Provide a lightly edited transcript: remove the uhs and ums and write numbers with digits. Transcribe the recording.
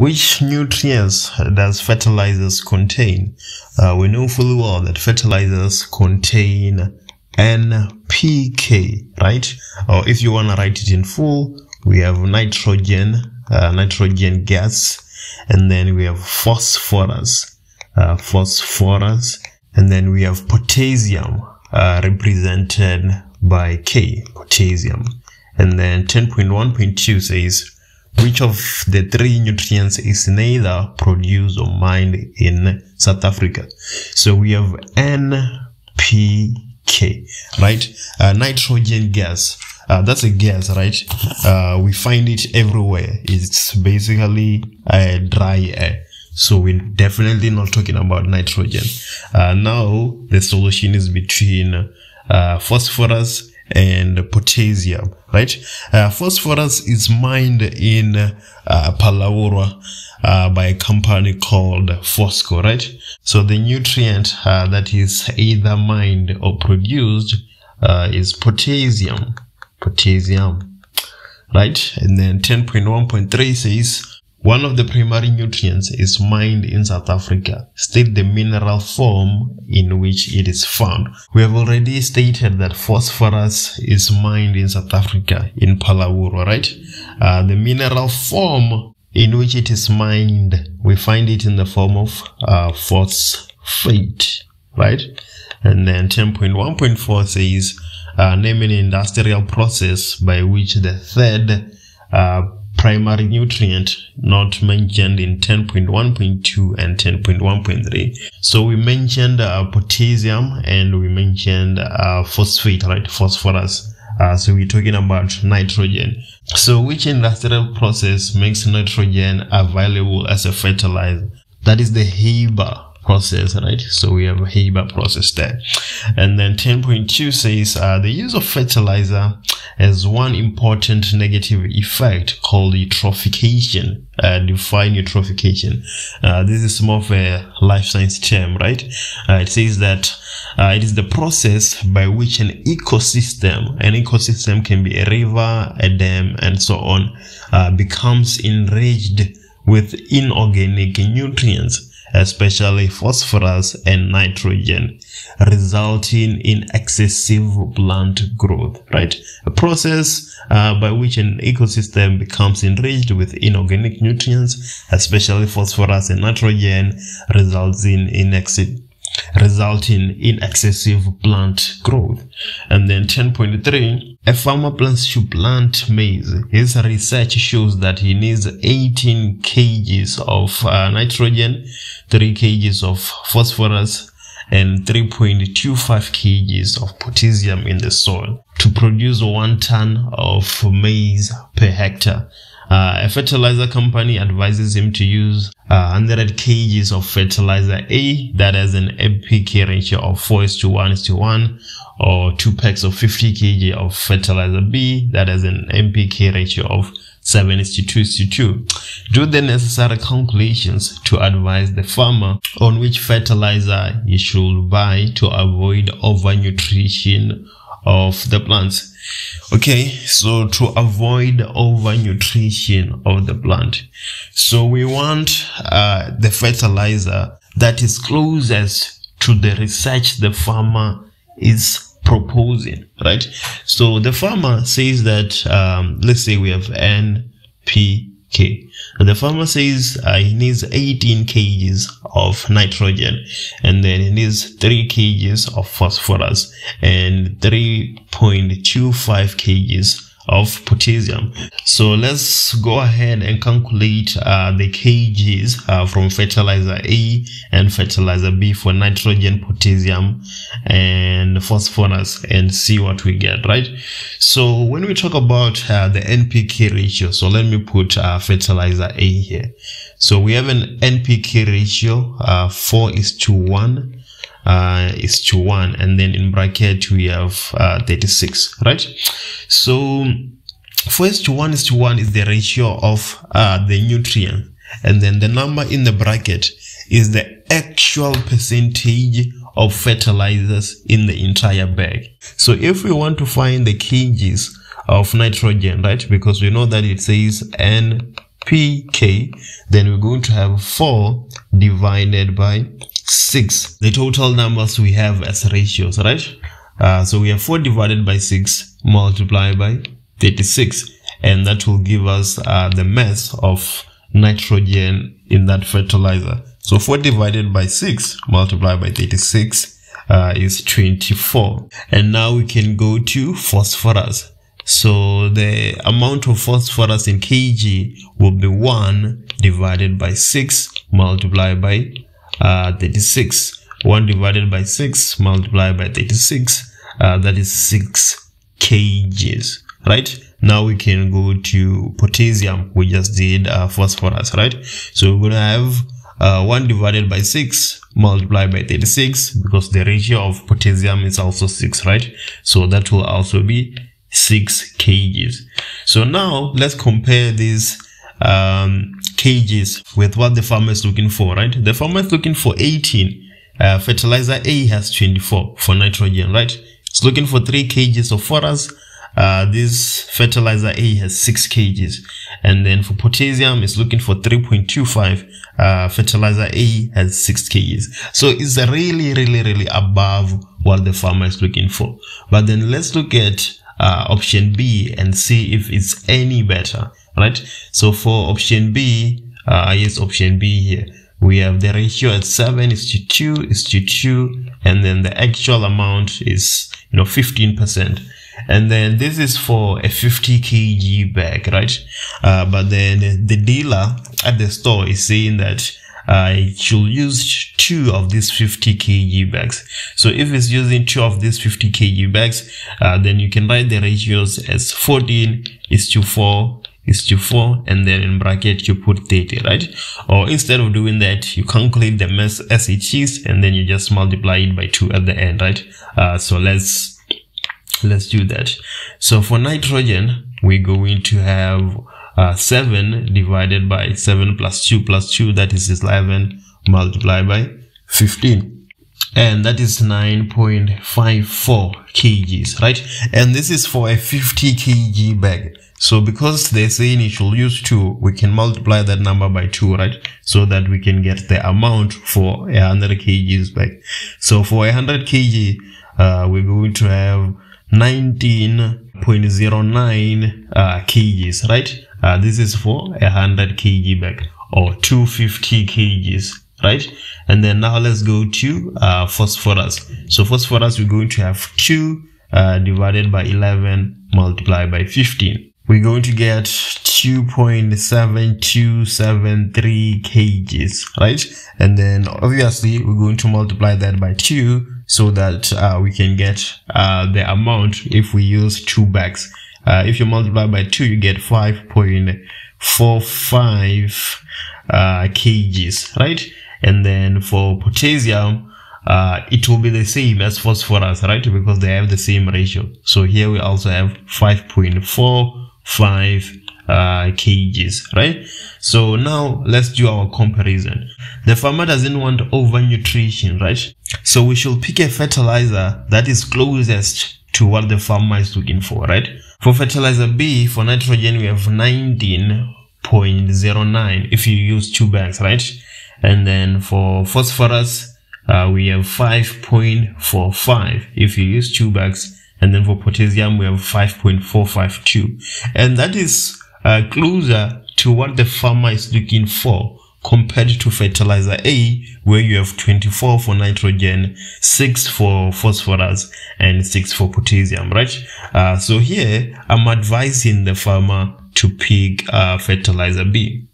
Which nutrients does fertilizers contain? We know fully well that fertilizers contain NPK, right? Or if you want to write it in full, we have nitrogen, nitrogen gas, and then we have phosphorus, and then we have potassium, represented by K, potassium. And then 10.1.2 says, which of the three nutrients is neither produced or mined in South Africa? So we have NPK, right? Nitrogen gas. That's a gas, right? We find it everywhere. It's basically dry air. So we're definitely not talking about nitrogen. Now the solution is between phosphorus and potassium, right? Phosphorus is mined in Palabora by a company called Foskor, right? So the nutrient that is either mined or produced is potassium, right? And then 10.1.3 says, one of the primary nutrients is mined in South Africa. State the mineral form in which it is found. We have already stated that phosphorus is mined in South Africa, in Palabora, right? The mineral form in which it is mined, we find it in the form of phosphate, right? And then 10.1.4 says, name an industrial process by which the third primary nutrient not mentioned in 10.1.2 and 10.1.3. So we mentioned potassium and we mentioned phosphate, right? Phosphorus. So we're talking about nitrogen. So which industrial process makes nitrogen available as a fertilizer? That is the Haber process, right? So we have a Haber process there. And then 10.2 says the use of fertilizer has one important negative effect called eutrophication. Define eutrophication. This is more of a life science term, right? It says that it is the process by which an ecosystem can be a river, a dam, and so on, becomes enriched with inorganic nutrients, especially phosphorus and nitrogen, resulting in excessive plant growth, right? A process by which an ecosystem becomes enriched with inorganic nutrients, especially phosphorus and nitrogen, resulting in excessive plant growth. And then 10.3, a farmer plans to plant maize. His research shows that he needs 18 kg of nitrogen, 3 kg of phosphorus, and 3.25 kg of potassium in the soil to produce 1 ton of maize per hectare. A fertilizer company advises him to use 100 kg of fertilizer A that has an NPK ratio of 4:1:1, or 2 packs of 50 kg of fertilizer B that has an NPK ratio of 7:2:2. Do the necessary calculations to advise the farmer on which fertilizer he should buy to avoid overnutrition of the plants. Okay, so to avoid overnutrition of the plant, so we want the fertilizer that is closest to the research the farmer is proposing, right? So the farmer says that let's say we have NPK. The farmer says he needs 18 kg of nitrogen, and then he needs 3 kg of phosphorus and 3.25 kg of potassium. So let's go ahead and calculate the kgs from fertilizer A and fertilizer B for nitrogen, potassium, and phosphorus, and see what we get, right? So when we talk about the NPK ratio, so let me put fertilizer A here. So we have an NPK ratio 4:1:1, and then in bracket we have 36, right? So 4:1:1 is the ratio of the nutrient, and then the number in the bracket is the actual percentage of fertilizers in the entire bag. So if we want to find the kgs of nitrogen, right, because we know that it says N NPK, then we're going to have 4 divided by 6. The total numbers we have as ratios, right? So we have 4 divided by 6 multiplied by 36, and that will give us the mass of nitrogen in that fertilizer. So 4 divided by 6 multiplied by 36 is 24. And now we can go to phosphorus. So the amount of phosphorus in kg will be 1 divided by 6 multiplied by 36. 1 divided by 6 multiplied by 36, that is 6 kgs, right? Now we can go to potassium. We just did phosphorus, right? So we're going to have 1 divided by 6 multiplied by 36, because the ratio of potassium is also 6, right? So that will also be 6 kgs. So now let's compare these kgs with what the farmer is looking for, right? The farmer is looking for 18. Fertilizer A has 24 for nitrogen, right? It's looking for 3 kgs of phosphorus. This fertilizer A has 6 kgs. And then for potassium, it's looking for 3.25. Fertilizer A has 6 kgs. So it's really above what the farmer is looking for. But then let's look at option B and see if it's any better, right? So for option B, yes, option B here, we have the ratio at 7:2:2, and then the actual amount is, you know, 15%. And then this is for a 50 kg bag, right? But then the dealer at the store is saying that I should use 2 of these 50 kg bags. So if it's using 2 of these 50 kg bags, then you can write the ratios as 14:4:4, and then in bracket you put 30, right? Or instead of doing that, you calculate the mass as it is, and then you just multiply it by 2 at the end, right? So let's do that. So for nitrogen, we're going to have 7 divided by 7 plus 2, that is 11, multiplied by 15. And that is 9.54 kgs, right? And this is for a 50 kg bag. So because they're saying it should use 2, we can multiply that number by 2, right? So that we can get the amount for 100 kgs bag. So for 100 kg, we're going to have 19.09 kgs, right? This is for 100 kg bag, or 250 kgs, right? And then now let's go to phosphorus. So phosphorus, we're going to have 2 divided by 11 multiplied by 15. We're going to get 2.7273 kgs, right? And then obviously we're going to multiply that by 2, so that we can get the amount if we use 2 bags. If you multiply by 2, you get 5.45 kgs, right? And then for potassium, it will be the same as phosphorus, right? Because they have the same ratio. So here we also have 5.45 kgs, right? So now let's do our comparison. The farmer doesn't want overnutrition, right? So we should pick a fertilizer that is closest to what the farmer is looking for, right? For fertilizer B, for nitrogen, we have 19.09 if you use 2 bags, right? And then for phosphorus, we have 5.45 if you use 2 bags. And then for potassium, we have 5.452. And that is closer to what the farmer is looking for, compared to fertilizer A, where you have 24 for nitrogen, 6 for phosphorus, and 6 for potassium, right? So here, I'm advising the farmer to pick fertilizer B.